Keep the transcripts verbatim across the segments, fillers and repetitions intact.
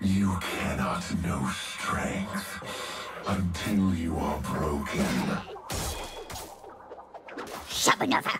You cannot know strength until you are broken. Shabanova.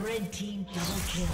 Red team double kill.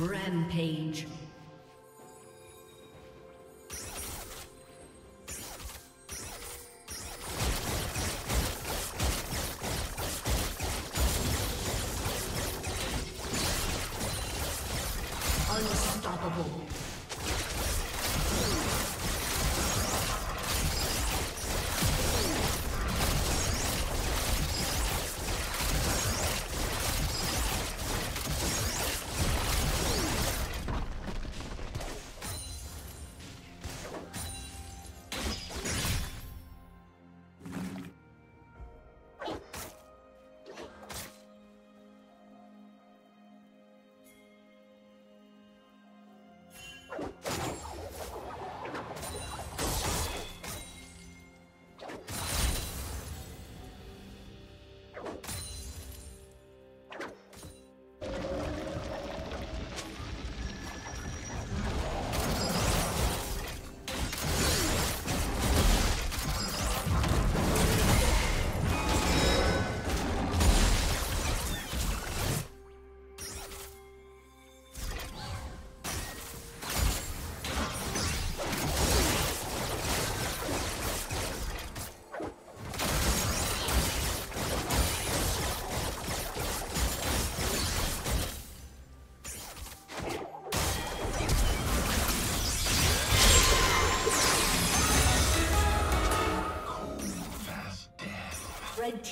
Rampage. Unstoppable.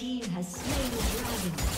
team has slain the dragon.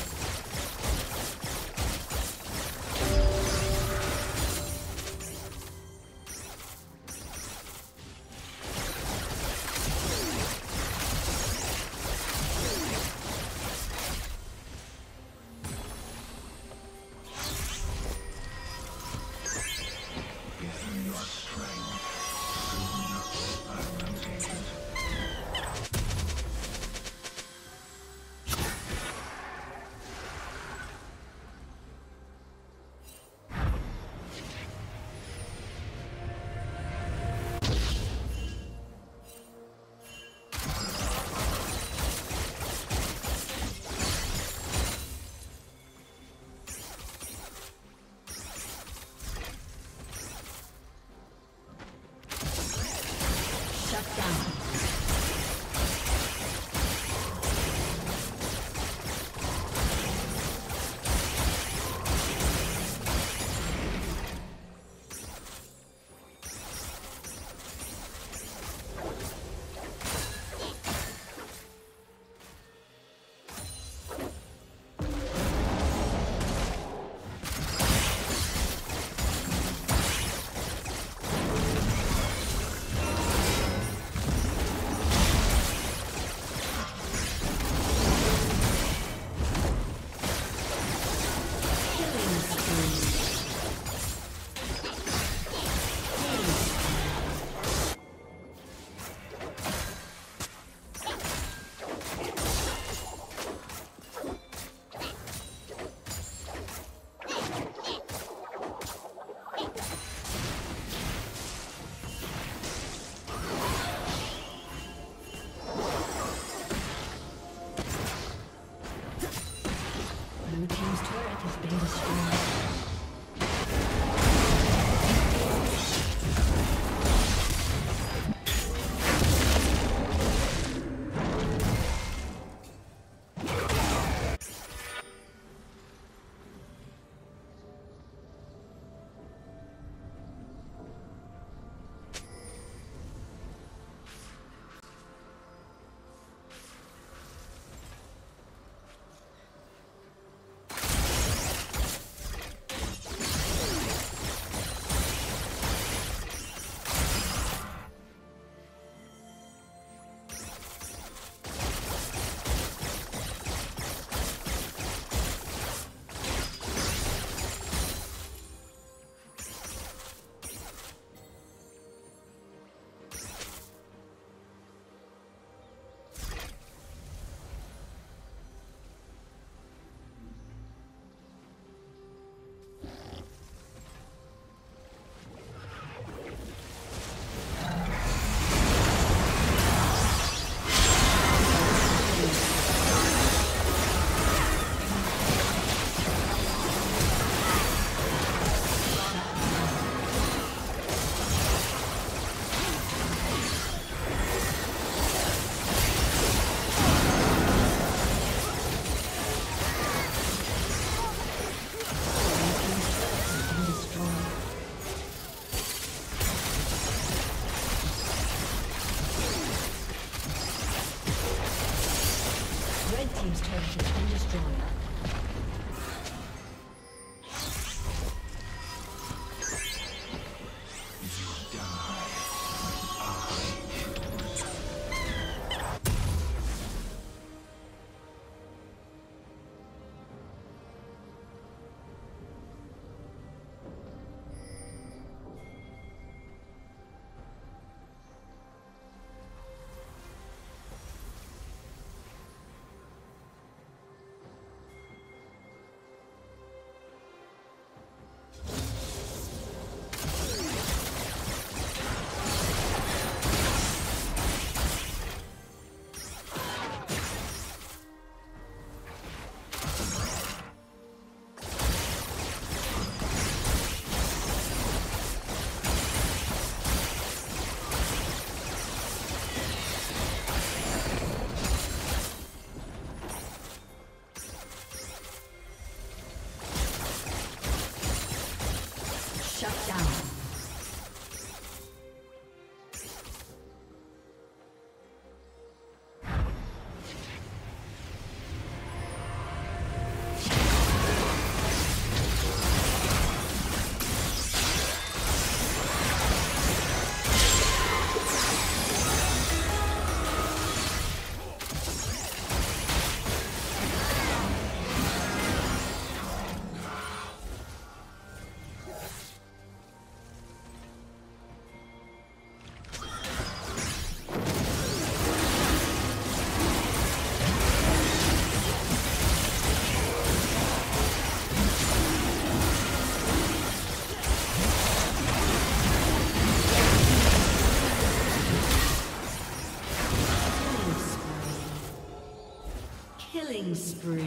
Killing spree.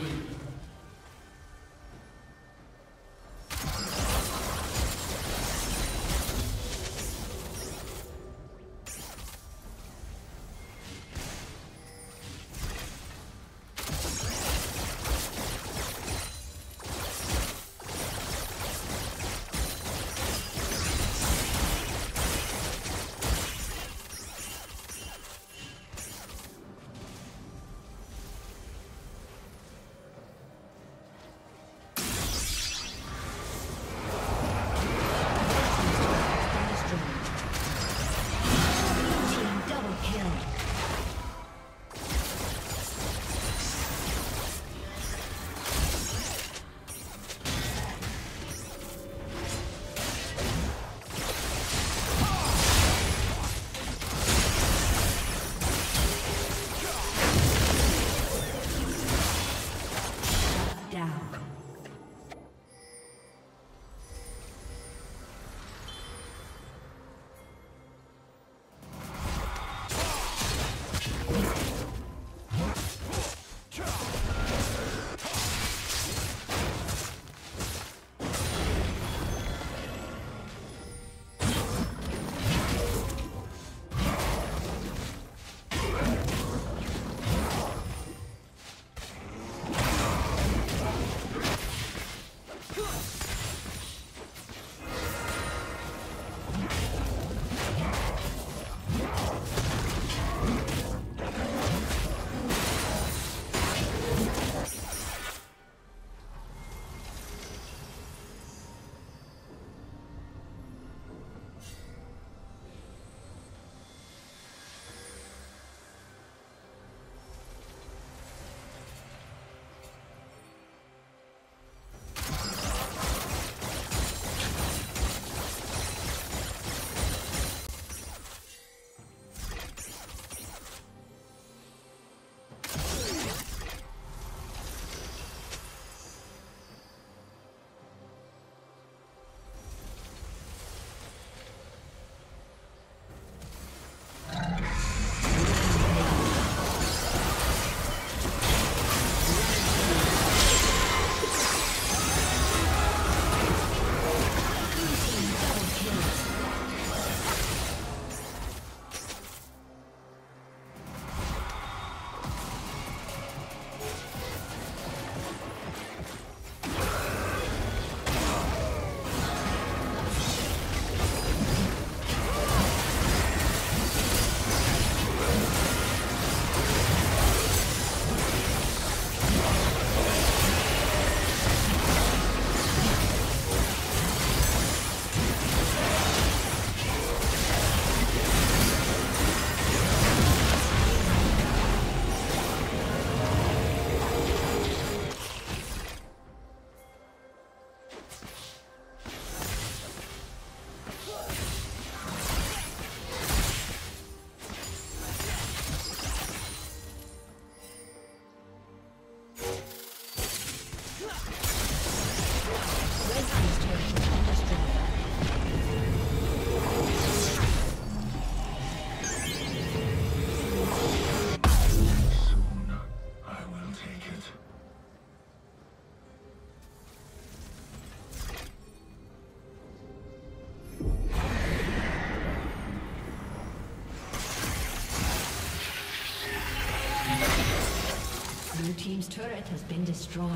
Blue team's turret has been destroyed.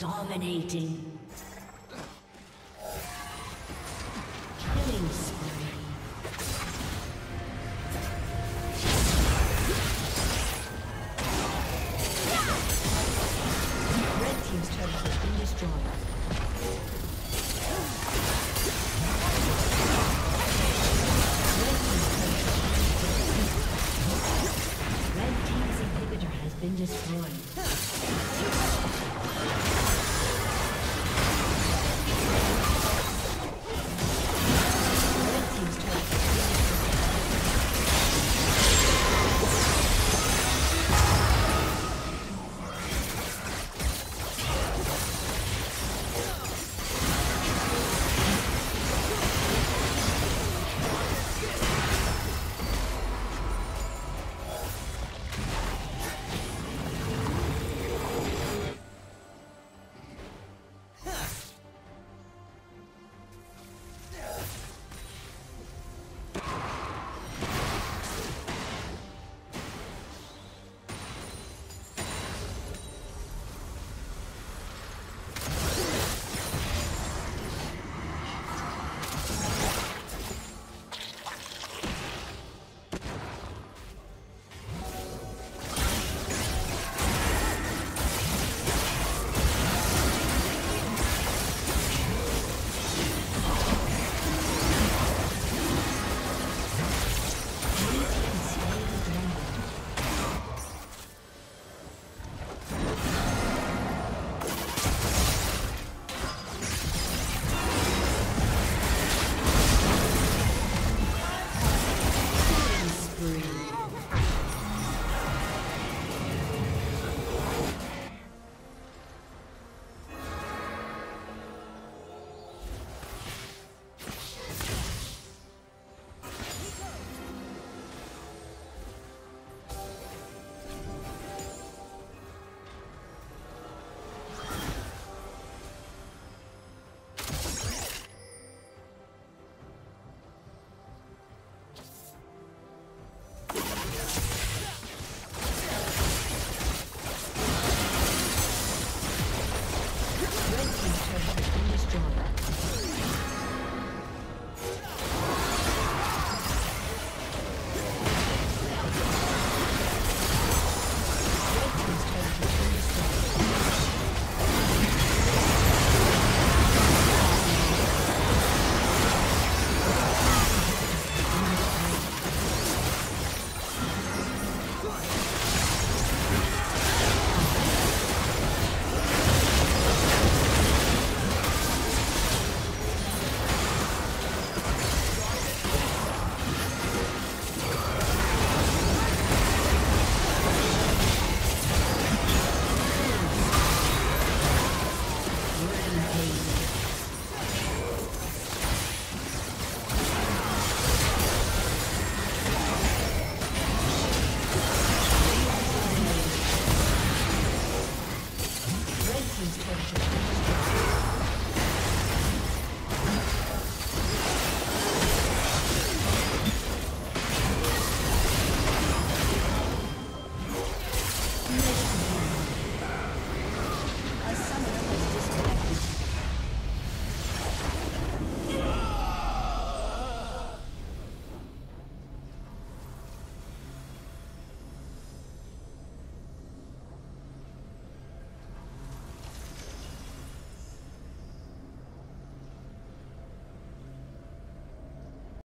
Dominating. Destroyed.